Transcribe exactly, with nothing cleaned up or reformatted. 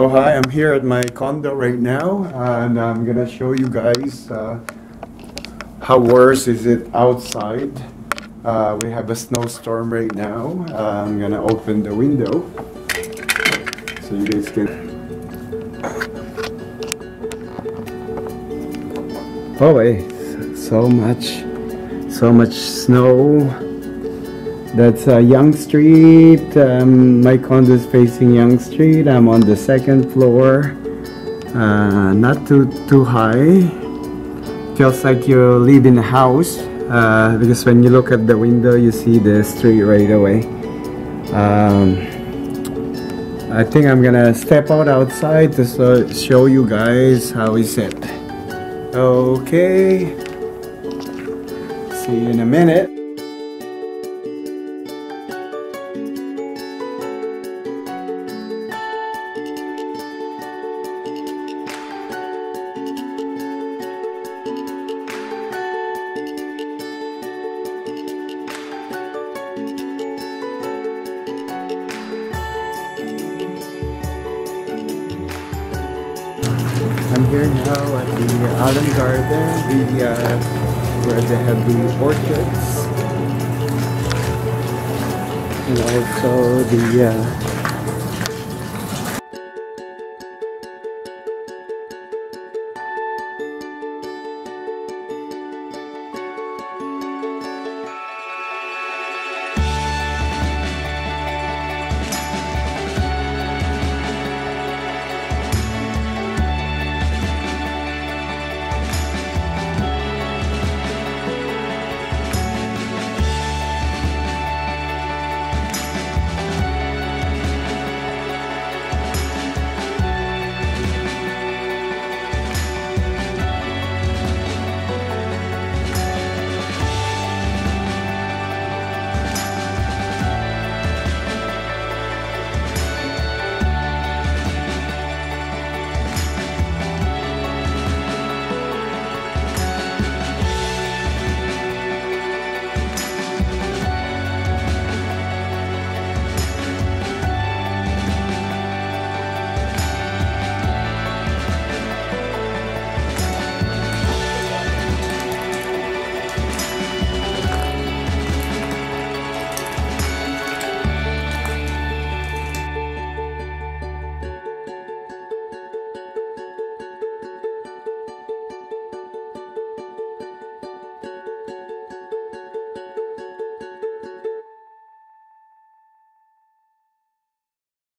Oh, hi, I'm here at my condo right now, and I'm going to show you guys uh, how worse is it outside. Uh, we have a snowstorm right now. Uh, I'm going to open the window so you guys can... Oh, hey, so much, so much snow. That's uh, Yonge Street. Um, my condo is facing Yonge Street. I'm on the second floor. Uh, not too too high. Feels like you live in a house uh, because when you look at the window, you see the street right away. Um, I think I'm gonna step out outside to so show you guys how is it. Okay. See you in a minute. I'm here now at the Allan Gardens, the, uh, where they have the orchids and also the uh,